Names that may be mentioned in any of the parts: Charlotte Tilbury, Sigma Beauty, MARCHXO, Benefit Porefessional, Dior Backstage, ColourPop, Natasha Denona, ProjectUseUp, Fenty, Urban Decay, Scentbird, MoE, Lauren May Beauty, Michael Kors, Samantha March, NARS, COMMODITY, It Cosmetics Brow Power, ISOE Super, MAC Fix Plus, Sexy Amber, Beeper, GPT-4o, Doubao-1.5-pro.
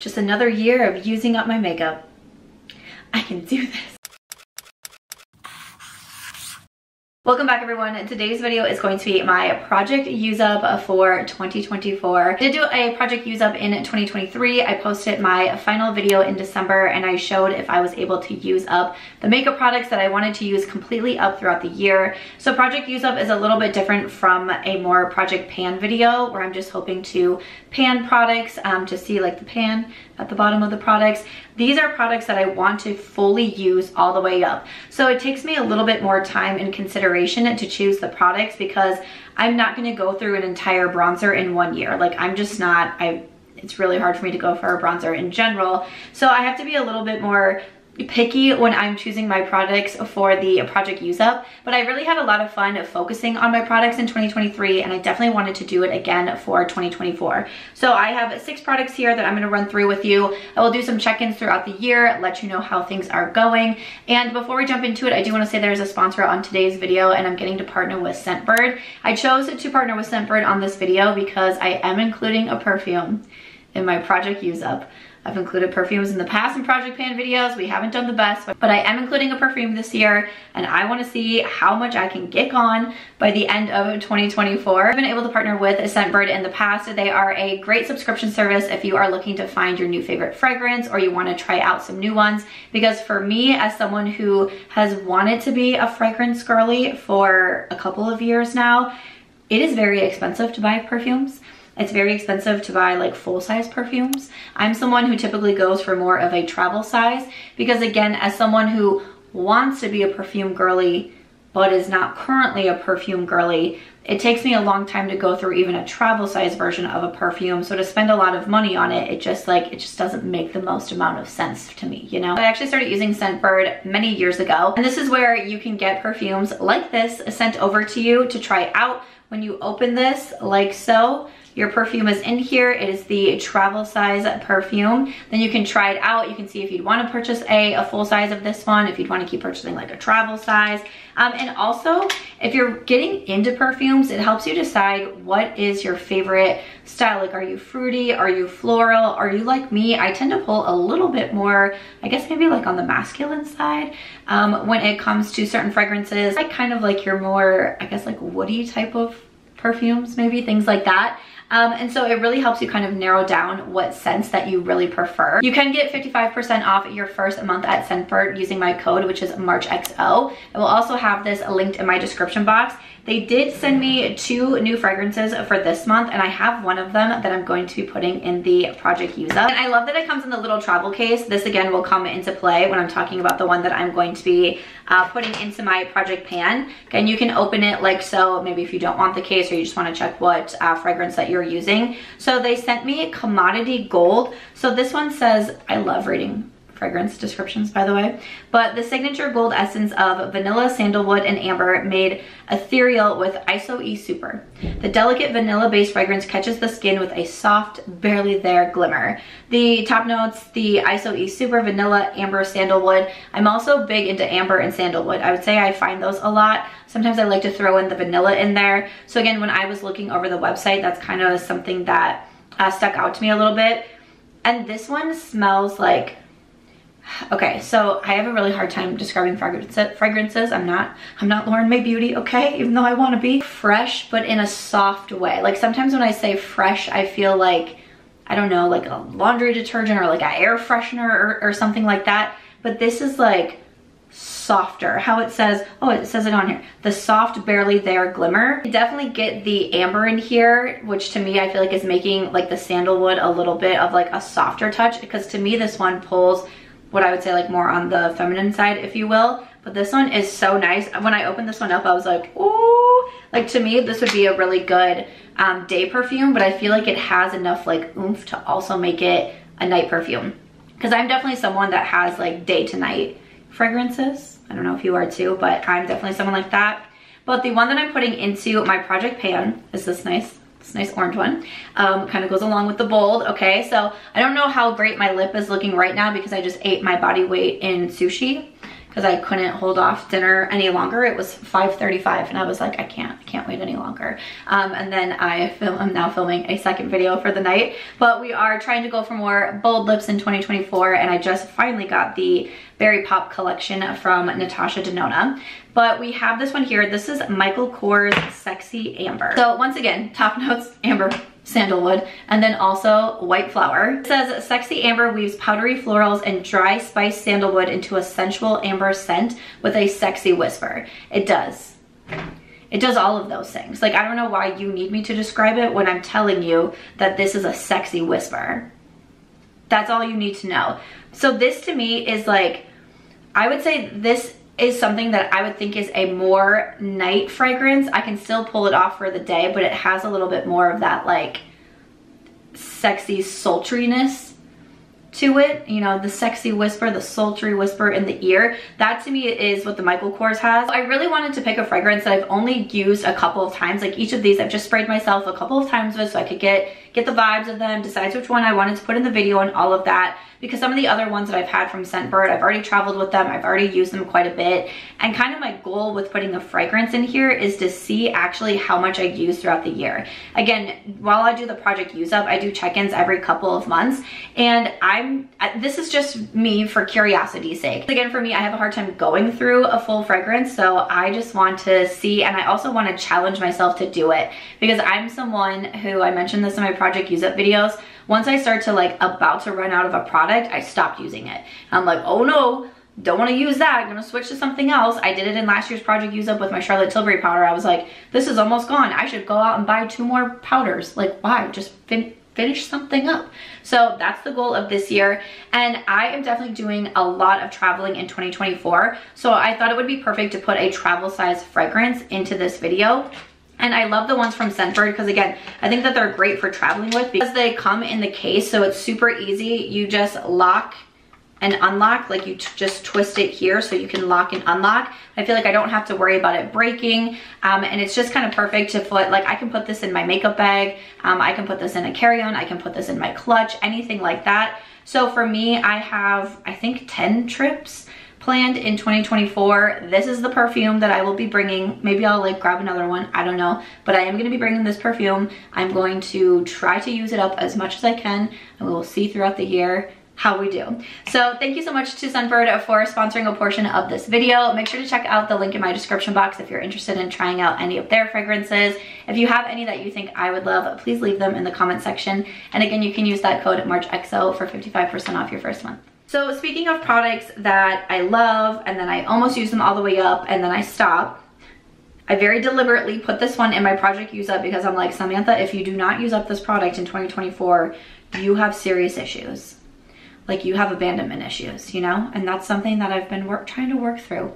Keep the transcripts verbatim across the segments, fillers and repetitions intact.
Just another year of using up my makeup. I can do this. Welcome back, everyone. Today's video is going to be my project use up for twenty twenty-four. I did do a project use up in twenty twenty-three. I posted my final video in December and I showed if I was able to use up the makeup products that I wanted to use completely up throughout the year. So project use up is a little bit different from a more project pan video where I'm just hoping to pan products um, to see like the pan at the bottom of the products. These are products that I want to fully use all the way up. So it takes me a little bit more time and consideration to choose the products because I'm not going to go through an entire bronzer in one year. Like I'm just not, I, it's really hard for me to go for a bronzer in general. So I have to be a little bit more picky when I'm choosing my products for the project use up, but I really had a lot of fun focusing on my products in twenty twenty-three and I definitely wanted to do it again for twenty twenty-four. So I have six products here that I'm going to run through with you. I will do some check-ins throughout the year, let you know how things are going. And before we jump into it, I do want to say there's a sponsor on today's video and I'm getting to partner with Scentbird. I chose to partner with Scentbird on this video because I am including a perfume in my project use up. I've included perfumes in the past in project pan videos. We haven't done the best, but I am including a perfume this year and I want to see how much I can get on by the end of twenty twenty-four. I've been able to partner with Scentbird in the past. They are a great subscription service if you are looking to find your new favorite fragrance or you want to try out some new ones, because for me, as someone who has wanted to be a fragrance girly for a couple of years now, it is very expensive to buy perfumes. It's very expensive to buy like full-size perfumes. I'm someone who typically goes for more of a travel size because, again, as someone who wants to be a perfume girly but is not currently a perfume girly, it takes me a long time to go through even a travel size version of a perfume. So to spend a lot of money on it, it just like, it just doesn't make the most amount of sense to me, you know? I actually started using Scentbird many years ago, and this is where you can get perfumes like this sent over to you to try out. When you open this, like so, your perfume is in here. It is the travel size perfume. Then you can try it out. You can see if you'd want to purchase a, a full size of this one, if you'd want to keep purchasing like a travel size. Um, and also, if you're getting into perfumes, it helps you decide what is your favorite style. Like, are you fruity? Are you floral? Are you like me? I tend to pull a little bit more, I guess maybe like on the masculine side um, when it comes to certain fragrances. I kind of like your more, I guess, like woody type of perfumes, maybe things like that. Um, and so it really helps you kind of narrow down what scents that you really prefer. You can get fifty-five percent off your first month at Scentbird using my code, which is MARCHXO. I will also have this linked in my description box. They did send me two new fragrances for this month, and I have one of them that I'm going to be putting in the project use up. And I love that it comes in the little travel case. This again will come into play when I'm talking about the one that I'm going to be uh, putting into my project pan. Again, you can open it like so, maybe if you don't want the case or you just want to check what uh, fragrance that you're using. So they sent me Commodity Gold. So this one says, I love reading fragrance descriptions, by the way, but the signature gold essence of vanilla, sandalwood, and amber made ethereal with I S O E Super. The delicate vanilla-based fragrance catches the skin with a soft, barely there glimmer. The top notes, the I S O E Super, vanilla, amber, sandalwood. I'm also big into amber and sandalwood. I would say I find those a lot. Sometimes I like to throw in the vanilla in there. So again, when I was looking over the website, that's kind of something that uh, stuck out to me a little bit. And this one smells like, okay, so I have a really hard time describing fragrances. I'm not, I'm not Lauren May Beauty, okay? Even though I want to be. Fresh, but in a soft way. Like sometimes when I say fresh, I feel like, I don't know, like a laundry detergent or like an air freshener or, or something like that. But this is like softer. How it says, oh, it says it on here. The soft, barely there glimmer. You definitely get the amber in here, which to me, I feel like is making like the sandalwood a little bit of like a softer touch, because to me, this one pulls what I would say like more on the feminine side, if you will. But this one is so nice. When I opened this one up, I was like, ooh, like to me, this would be a really good um, day perfume, but I feel like it has enough like oomph to also make it a night perfume. Cause I'm definitely someone that has like day to night fragrances. I don't know if you are too, but I'm definitely someone like that. But the one that I'm putting into my project pan is this nice, this nice orange one. Um, kind of goes along with the bold. Okay, so I don't know how great my lip is looking right now because I just ate my body weight in sushi, because I couldn't hold off dinner any longer. It was five thirty-five and I was like, I can't, I can't wait any longer. Um, and then I film, I'm now filming a second video for the night, but we are trying to go for more bold lips in twenty twenty-four, and I just finally got the Berry Pop collection from Natasha Denona. But we have this one here. This is Michael Kors Sexy Amber. So once again, top notes, amber, sandalwood, and then also white flower. It says, Sexy Amber weaves powdery florals and dry spiced sandalwood into a sensual amber scent with a sexy whisper. It does. It does all of those things. Like, I don't know why you need me to describe it when I'm telling you that this is a sexy whisper. That's all you need to know. So this to me is like, I would say this is something that I would think is a more night fragrance. I can still pull it off for the day, but it has a little bit more of that like sexy sultriness to it. You know, the sexy whisper, the sultry whisper in the ear. That to me is what the Michael Kors has. I really wanted to pick a fragrance that I've only used a couple of times. Like each of these I've just sprayed myself a couple of times with, so I could get get the vibes of them, decide which one I wanted to put in the video and all of that, because some of the other ones that I've had from Scentbird, I've already traveled with them, I've already used them quite a bit, and kind of my goal with putting a fragrance in here is to see actually how much I use throughout the year. Again, while I do the project use up, I do check-ins every couple of months, and I'm, this is just me for curiosity's sake. Again, for me, I have a hard time going through a full fragrance, so I just want to see, and I also want to challenge myself to do it, because I'm someone who, I mentioned this in my project use up videos, once I start to like about to run out of a product, I stopped using it. I'm like, oh no, don't want to use that. I'm going to switch to something else. I did it in last year's project use up with my Charlotte Tilbury powder. I was like, this is almost gone. I should go out and buy two more powders. Like, why? Just fin finish something up. So that's the goal of this year. And I am definitely doing a lot of traveling in twenty twenty-four. So I thought it would be perfect to put a travel size fragrance into this video. And I love the ones from Scentbird because, again, I think that they're great for traveling with because they come in the case, so it's super easy. You just lock and unlock, like you just twist it here so you can lock and unlock. I feel like I don't have to worry about it breaking, um, and it's just kind of perfect to put, like I can put this in my makeup bag, um, I can put this in a carry-on, I can put this in my clutch, anything like that. So for me, I have, I think, ten trips planned in twenty twenty-four. This is the perfume that I will be bringing. Maybe I'll like grab another one, I don't know, but I am going to be bringing this perfume. I'm going to try to use it up as much as I can, and we will see throughout the year how we do. So thank you so much to Scentbird for sponsoring a portion of this video. Make sure to check out the link in my description box if you're interested in trying out any of their fragrances. If you have any that you think I would love, please leave them in the comment section. And again, you can use that code MARCHXO for fifty-five percent off your first month. So speaking of products that I love, and then I almost use them all the way up, and then I stop, I very deliberately put this one in my project use up because I'm like, Samantha, if you do not use up this product in twenty twenty-four, you have serious issues. Like, you have abandonment issues, you know? And that's something that I've been work trying to work through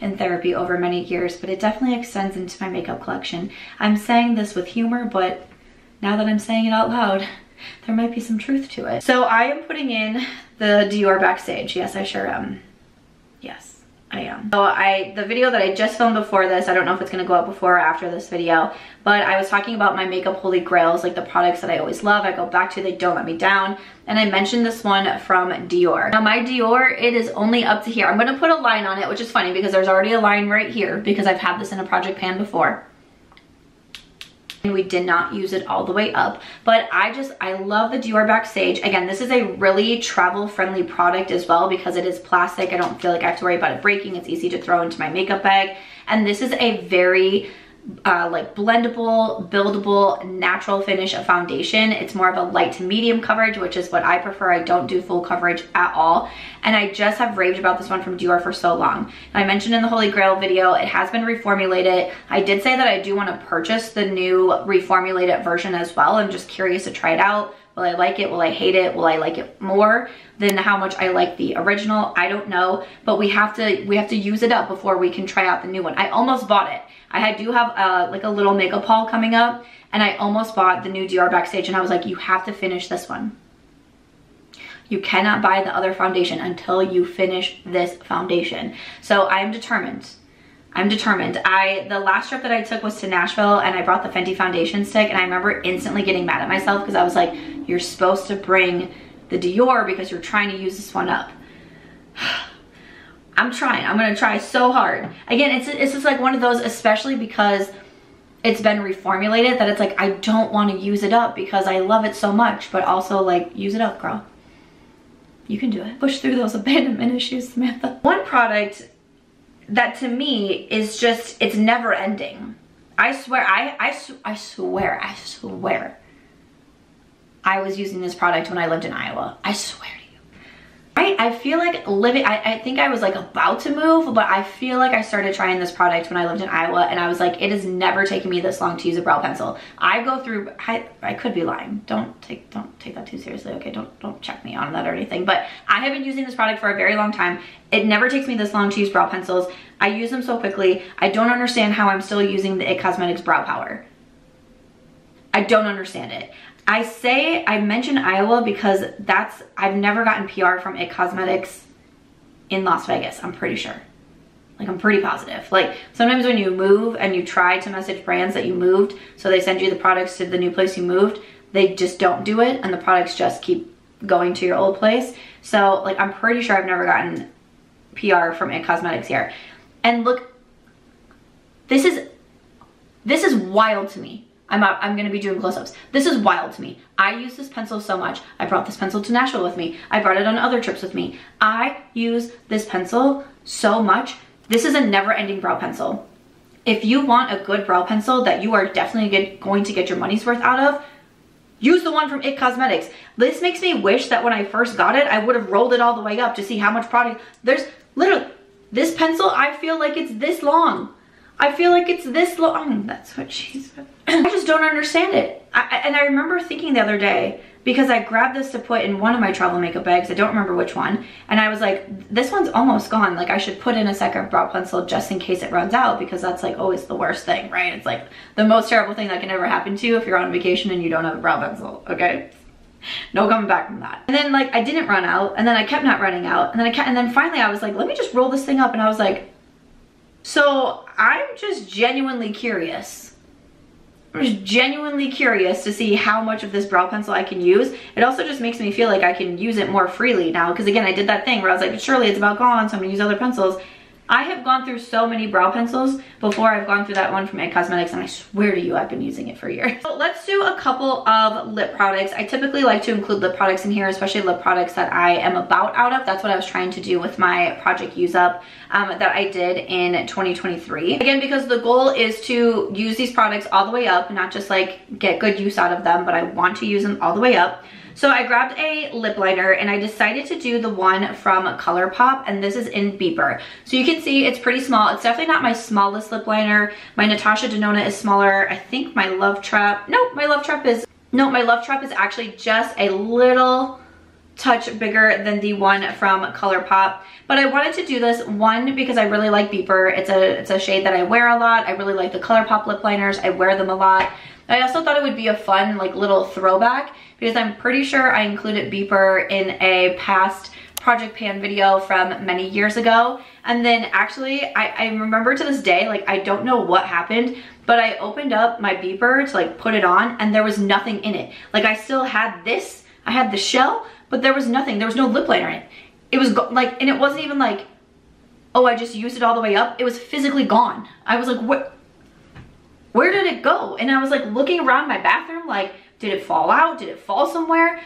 in therapy over many years, but it definitely extends into my makeup collection. I'm saying this with humor, but now that I'm saying it out loud, there might be some truth to it. So I am putting in the Dior Backstage. Yes, I sure am. Yes, I am. So I, the video that I just filmed before this, I don't know if it's gonna go up before or after this video, but I was talking about my makeup holy grails, like the products that I always love, I go back to, they don't let me down. And I mentioned this one from Dior. Now my Dior, it is only up to here. I'm gonna put a line on it, which is funny because there's already a line right here because I've had this in a project pan before. And we did not use it all the way up, but I just, I love the Dior Backstage. Again, this is a really travel friendly product as well because it is plastic. I don't feel like I have to worry about it breaking. It's easy to throw into my makeup bag. And this is a very uh, like blendable, buildable, natural finish of foundation. It's more of a light to medium coverage, which is what I prefer. I don't do full coverage at all. And I just have raved about this one from Dior for so long. I mentioned in the Holy Grail video, it has been reformulated. I did say that I do want to purchase the new reformulated version as well. I'm just curious to try it out. Will I like it? Will I hate it? Will I like it more than how much I like the original? I don't know, but we have to we have to use it up before we can try out the new one. I almost bought it. I do have a, like a little makeup haul coming up, and I almost bought the new Dior Backstage, and I was like, you have to finish this one. You cannot buy the other foundation until you finish this foundation. So I'm determined. I'm determined. I the last trip that I took was to Nashville, and I brought the Fenty foundation stick, and I remember instantly getting mad at myself because I was like, you're supposed to bring the Dior because you're trying to use this one up. I'm trying. I'm gonna try so hard. Again, it's, it's just like one of those, especially because it's been reformulated, that it's like, I don't want to use it up because I love it so much, but also like, use it up, girl. You can do it. Push through those abandonment issues, Samantha. One product that to me is just, it's never ending. I swear, I, I, sw I swear, I swear. I was using this product when I lived in Iowa. I swear to you. Right? I feel like living, I, I think I was like about to move, but I feel like I started trying this product when I lived in Iowa, and I was like, it has never taken me this long to use a brow pencil. I go through, I, I could be lying. Don't take, don't take that too seriously. Okay, don't, don't check me on that or anything, but I have been using this product for a very long time. It never takes me this long to use brow pencils. I use them so quickly. I don't understand how I'm still using the It Cosmetics Brow Power. I don't understand it. I say, I mention Iowa because that's, I've never gotten P R from It Cosmetics in Las Vegas, I'm pretty sure. Like, I'm pretty positive. Like, sometimes when you move and you try to message brands that you moved, so they send you the products to the new place you moved, they just don't do it, and the products just keep going to your old place. So, like, I'm pretty sure I've never gotten P R from It Cosmetics here. And look, this is, this is wild to me. I'm, out, I'm gonna be doing close-ups. This is wild to me. I use this pencil so much. I brought this pencil to Nashville with me. I brought it on other trips with me. I use this pencil so much. This is a never-ending brow pencil. If you want a good brow pencil that you are definitely get, going to get your money's worth out of, use the one from It Cosmetics. This makes me wish that when I first got it, I would have rolled it all the way up to see how much product. There's literally, this pencil, I feel like it's this long. I feel like it's this long. That's what she said. I just don't understand it. I, and I remember thinking the other day, because I grabbed this to put in one of my travel makeup bags, I don't remember which one, and I was like, this one's almost gone. Like, I should put in a second brow pencil just in case it runs out, because that's like always the worst thing, right? It's like the most terrible thing that can ever happen to you if you're on vacation and you don't have a brow pencil, okay? No coming back from that. And then like, I didn't run out, and then I kept not running out, and then I kept, and then finally I was like, let me just roll this thing up, and I was like, so I'm just genuinely curious. I'm just genuinely curious to see how much of this brow pencil I can use. It also just makes me feel like I can use it more freely now, because again, I did that thing where I was like, surely it's about gone, so I'm gonna use other pencils. I have gone through so many brow pencils before. I've gone through that one from It Cosmetics, and I swear to you, I've been using it for years. So let's do a couple of lip products. I typically like to include lip products in here, especially lip products that I am about out of. That's what I was trying to do with my project use up um, that I did in twenty twenty-three. Again, because the goal is to use these products all the way up, not just like get good use out of them, but I want to use them all the way up. So I grabbed a lip liner, and I decided to do the one from ColourPop, and this is in Beeper. So you can see it's pretty small. It's definitely not my smallest lip liner. My Natasha Denona is smaller. I think my Love Trap, no, my Love Trap is, no, my Love Trap is actually just a little touch bigger than the one from ColourPop. But I wanted to do this one because I really like Beeper. It's a, it's a shade that I wear a lot. I really like the ColourPop lip liners. I wear them a lot. I also thought it would be a fun like little throwback, because I'm pretty sure I included Beeper in a past Project Pan video from many years ago. And then actually, I, I remember to this day, like I don't know what happened, but I opened up my Beeper to like put it on, and there was nothing in it. Like I still had this, I had the shell, but there was nothing. There was no lip liner in it. It was like, and it wasn't even like, oh, I just used it all the way up. It was physically gone. I was like, what? Where did it go? And I was like looking around my bathroom like, did it fall out? Did it fall somewhere?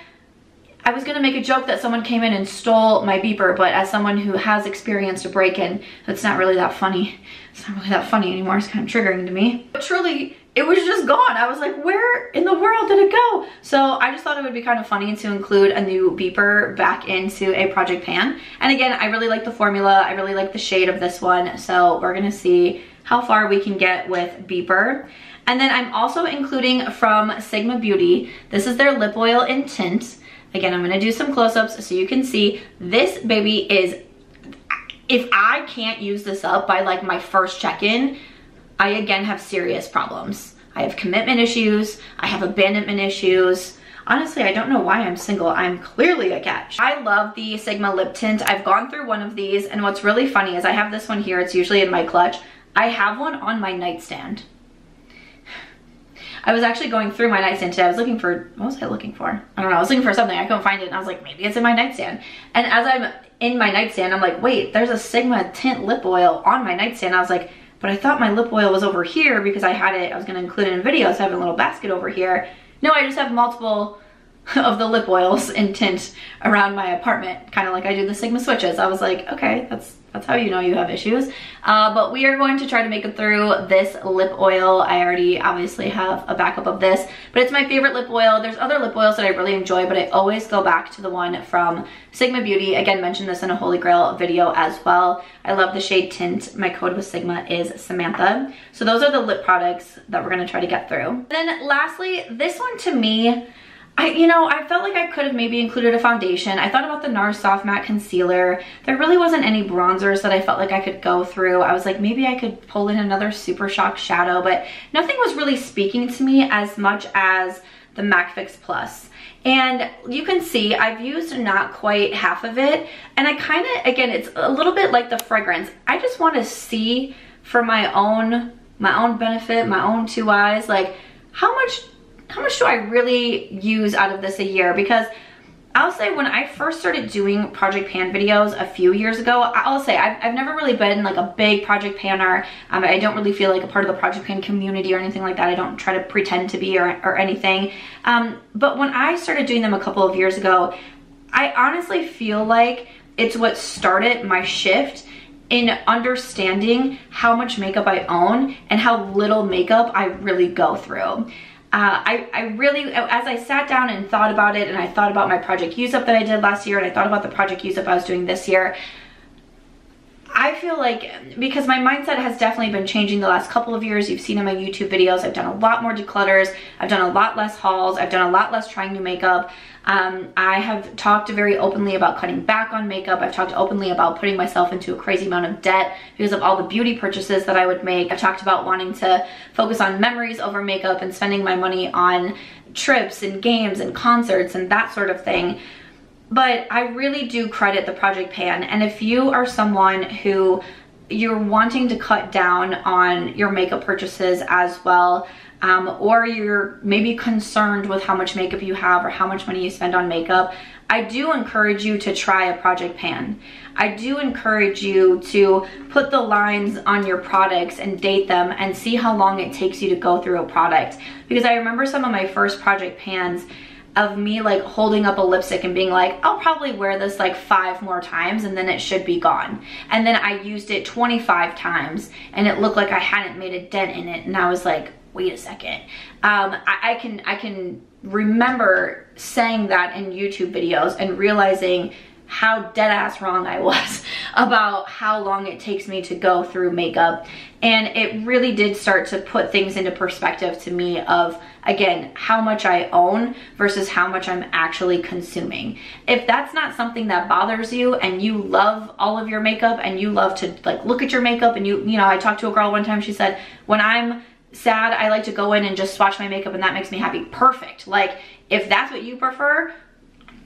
I was gonna make a joke that someone came in and stole my Beeper, but as someone who has experienced a break-in, that's not really that funny. It's not really that funny anymore. It's kind of triggering to me. But truly, it was just gone. I was like, where in the world did it go? So I just thought it would be kind of funny to include a new Beeper back into a Project Pan. And again, I really like the formula. I really like the shade of this one. So we're gonna see how far we can get with Beeper. And then I'm also including from Sigma Beauty. This is their lip oil in Tint. Again, I'm gonna do some close-ups so you can see. This baby is, if I can't use this up by like my first check-in, I again have serious problems. I have commitment issues, I have abandonment issues. Honestly, I don't know why I'm single. I'm clearly a catch. I love the Sigma lip tint. I've gone through one of these, and what's really funny is I have this one here. It's usually in my clutch. I have one on my nightstand. I was actually going through my nightstand today. I was looking for, what was I looking for? I don't know. I was looking for something. I couldn't find it, and I was like, maybe it's in my nightstand. And as I'm in my nightstand. I'm like, wait, there's a Sigma tint lip oil on my nightstand. I was like, but I thought my lip oil was over here because I had it, I was gonna include it in videos, so I have a little basket over here. No, I just have multiple of the lip oils in tint around my apartment, kind of like I do the Sigma switches. I was like, okay, that's that's how you know you have issues. Uh, but we are going to try to make it through this lip oil. I already obviously have a backup of this, but it's my favorite lip oil. There's other lip oils that I really enjoy, but I always go back to the one from Sigma Beauty. Again, mentioned this in a Holy Grail video as well. I love the shade Tint. My code with Sigma is Samantha. So those are the lip products that we're gonna try to get through. And then lastly, this one to me, I, you know, I felt like I could have maybe included a foundation. I thought about the NARS Soft Matte Concealer. There really wasn't any bronzers that I felt like I could go through. I was like, maybe I could pull in another Super Shock shadow, but nothing was really speaking to me as much as the MAC Fix Plus. And you can see I've used not quite half of it. And I kind of, again, it's a little bit like the fragrance. I just want to see for my own, my own benefit, my own two eyes, like how much How much do I really use out of this a year? Because I'll say when I first started doing Project Pan videos a few years ago, I'll say I've, I've never really been like a big Project Panner. Um, I don't really feel like a part of the Project Pan community or anything like that. I don't try to pretend to be or, or anything. Um, but when I started doing them a couple of years ago, I honestly feel like it's what started my shift in understanding how much makeup I own and how little makeup I really go through. Uh, I, I really, as I sat down and thought about it, and I thought about my project use up that I did last year, and I thought about the project use up I was doing this year, I feel like, because my mindset has definitely been changing the last couple of years, you've seen in my YouTube videos, I've done a lot more declutters, I've done a lot less hauls, I've done a lot less trying new makeup. Um, I have talked very openly about cutting back on makeup. I've talked openly about putting myself into a crazy amount of debt because of all the beauty purchases that I would make. I've talked about wanting to focus on memories over makeup and spending my money on trips and games and concerts and that sort of thing. But I really do credit the Project Pan. And if you are someone who you're wanting to cut down on your makeup purchases as well, Um, or you're maybe concerned with how much makeup you have or how much money you spend on makeup, I do encourage you to try a Project Pan. I do encourage you to put the lines on your products and date them and see how long it takes you to go through a product. Because I remember some of my first Project Pans of me like holding up a lipstick and being like, I'll probably wear this like five more times and then it should be gone. And then I used it twenty-five times and it looked like I hadn't made a dent in it, and I was like, wait a second. Um, I, I can I can remember saying that in YouTube videos and realizing how dead ass wrong I was about how long it takes me to go through makeup. And it really did start to put things into perspective to me of, again, how much I own versus how much I'm actually consuming. If that's not something that bothers you and you love all of your makeup and you love to like look at your makeup and you, you know, I talked to a girl one time, she said, when I'm sad, I like to go in and just swatch my makeup and that makes me happy. Perfect. Like, if that's what you prefer,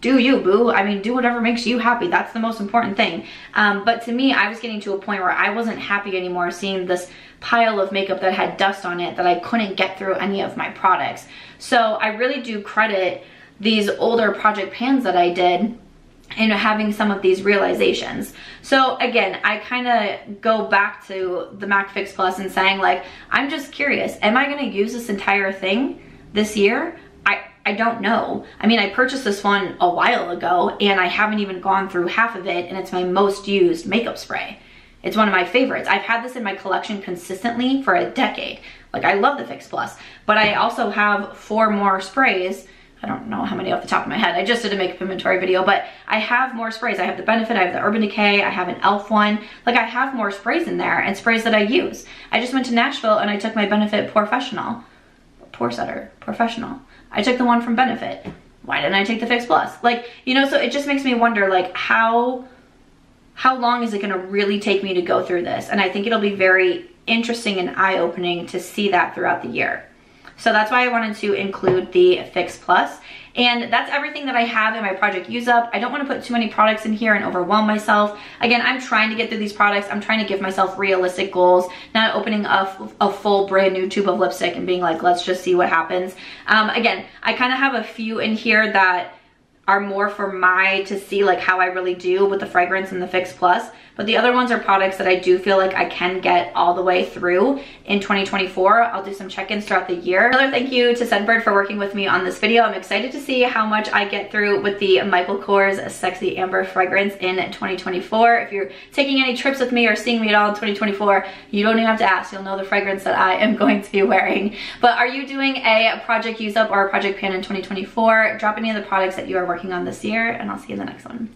do you, boo. I mean, do whatever makes you happy. That's the most important thing. Um, but to me, I was getting to a point where I wasn't happy anymore seeing this pile of makeup that had dust on it that I couldn't get through any of my products. So I really do credit these older Project Pans that I did and having some of these realizations. So again, I kind of go back to the MAC Fix Plus and saying like, I'm just curious, am I gonna use this entire thing this year? I, I don't know. I mean, I purchased this one a while ago and I haven't even gone through half of it, and it's my most used makeup spray. It's one of my favorites. I've had this in my collection consistently for a decade. Like, I love the Fix Plus, but I also have four more sprays. I don't know how many off the top of my head. I just did a makeup inventory video, but I have more sprays. I have the Benefit, I have the Urban Decay, I have an e l f one. Like, I have more sprays in there and sprays that I use. I just went to Nashville and I took my Benefit Porefessional. Pore Setter, Porefessional. I took the one from Benefit. Why didn't I take the Fix Plus? Like, you know, so it just makes me wonder, like, how, how long is it gonna really take me to go through this? And I think it'll be very interesting and eye-opening to see that throughout the year. So that's why I wanted to include the Fix Plus. And that's everything that I have in my project use up. I don't want to put too many products in here and overwhelm myself. Again, I'm trying to get through these products. I'm trying to give myself realistic goals, not opening up a full brand new tube of lipstick and being like, let's just see what happens. Um, again, I kind of have a few in here that are more for my to see like how I really do with the fragrance and the Fix Plus, but the other ones are products that I do feel like I can get all the way through in twenty twenty-four. I'll do some check-ins throughout the year. Another thank you to Scentbird for working with me on this video. I'm excited to see how much I get through with the Michael Kors Sexy Amber fragrance in twenty twenty-four. If you're taking any trips with me or seeing me at all in twenty twenty-four, you don't even have to ask. You'll know the fragrance that I am going to be wearing. But are you doing a project use up or a project pan in twenty twenty-four? Drop any of the products that you are working on this year, and I'll see you in the next one.